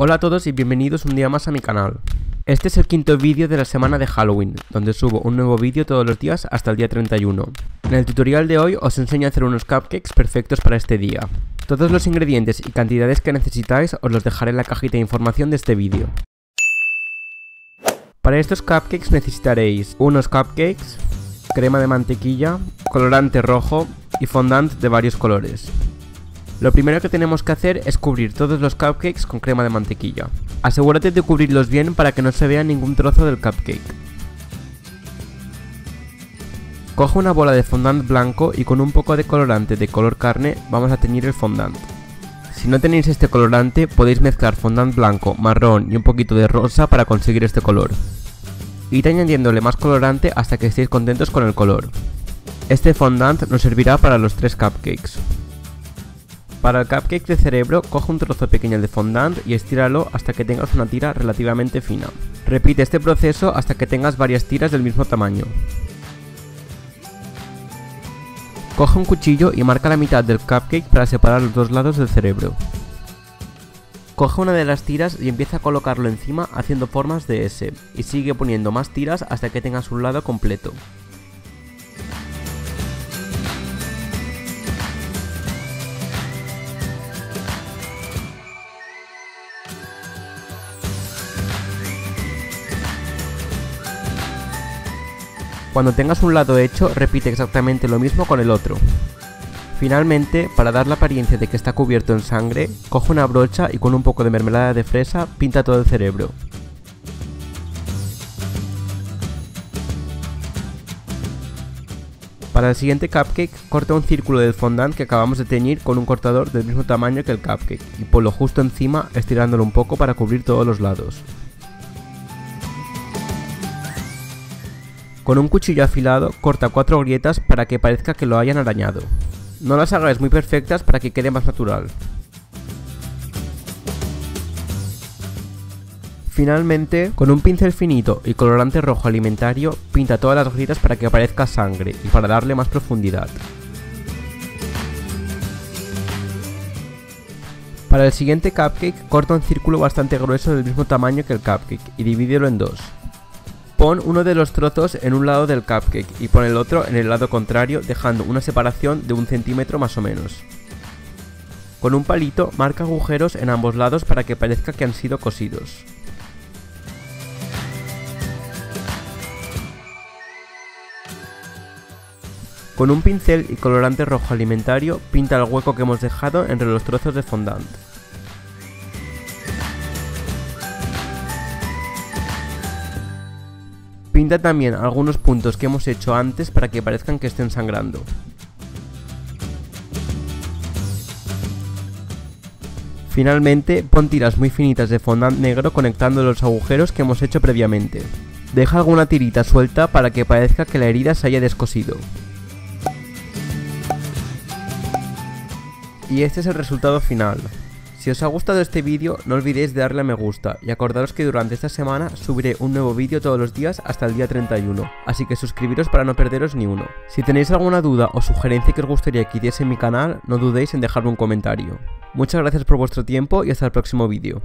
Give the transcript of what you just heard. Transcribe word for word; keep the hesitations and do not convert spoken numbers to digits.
Hola a todos y bienvenidos un día más a mi canal. Este es el quinto vídeo de la semana de Halloween, donde subo un nuevo vídeo todos los días hasta el día treinta y uno. En el tutorial de hoy os enseño a hacer unos cupcakes perfectos para este día. Todos los ingredientes y cantidades que necesitáis os los dejaré en la cajita de información de este vídeo. Para estos cupcakes necesitaréis unos cupcakes, crema de mantequilla, colorante rojo y fondant de varios colores. Lo primero que tenemos que hacer es cubrir todos los cupcakes con crema de mantequilla. Asegúrate de cubrirlos bien para que no se vea ningún trozo del cupcake. Coge una bola de fondant blanco y con un poco de colorante de color carne vamos a teñir el fondant. Si no tenéis este colorante, podéis mezclar fondant blanco, marrón y un poquito de rosa para conseguir este color. Id añadiéndole más colorante hasta que estéis contentos con el color. Este fondant nos servirá para los tres cupcakes. Para el cupcake de cerebro, coge un trozo pequeño de fondant y estíralo hasta que tengas una tira relativamente fina. Repite este proceso hasta que tengas varias tiras del mismo tamaño. Coge un cuchillo y marca la mitad del cupcake para separar los dos lados del cerebro. Coge una de las tiras y empieza a colocarlo encima haciendo formas de S y sigue poniendo más tiras hasta que tengas un lado completo. Cuando tengas un lado hecho, repite exactamente lo mismo con el otro. Finalmente, para dar la apariencia de que está cubierto en sangre, coge una brocha y con un poco de mermelada de fresa, pinta todo el cerebro. Para el siguiente cupcake, corta un círculo del fondant que acabamos de teñir con un cortador del mismo tamaño que el cupcake y ponlo justo encima, estirándolo un poco para cubrir todos los lados. Con un cuchillo afilado, corta cuatro grietas para que parezca que lo hayan arañado. No las hagáis muy perfectas para que quede más natural. Finalmente, con un pincel finito y colorante rojo alimentario, pinta todas las grietas para que aparezca sangre y para darle más profundidad. Para el siguiente cupcake, corta un círculo bastante grueso del mismo tamaño que el cupcake y divídelo en dos. Pon uno de los trozos en un lado del cupcake y pon el otro en el lado contrario, dejando una separación de un centímetro más o menos. Con un palito marca agujeros en ambos lados para que parezca que han sido cosidos. Con un pincel y colorante rojo alimentario pinta el hueco que hemos dejado entre los trozos de fondant. Pinta también algunos puntos que hemos hecho antes para que parezcan que estén sangrando. Finalmente, pon tiras muy finitas de fondant negro conectando los agujeros que hemos hecho previamente. Deja alguna tirita suelta para que parezca que la herida se haya descosido. Y este es el resultado final. Si os ha gustado este vídeo, no olvidéis de darle a me gusta y acordaros que durante esta semana subiré un nuevo vídeo todos los días hasta el día treinta y uno, así que suscribiros para no perderos ni uno. Si tenéis alguna duda o sugerencia que os gustaría que hiciese en mi canal, no dudéis en dejarme un comentario. Muchas gracias por vuestro tiempo y hasta el próximo vídeo.